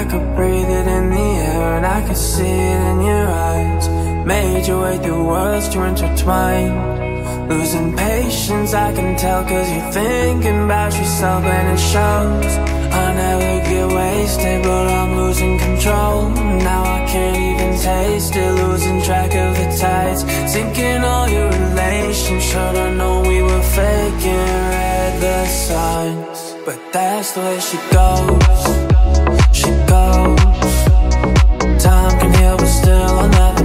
I could breathe it in the air and I could see it in your eyes. Made your way through worlds to intertwine. Losing patience, I can tell, cause you're thinking about yourself and it shows. I never get wasted, but I'm losing control. Now I can't even taste it, losing track of the tides. Sinking all your relations, should've known we were faking. Read the signs, but that's the way she goes. She goes. Time can heal, but still I'm not.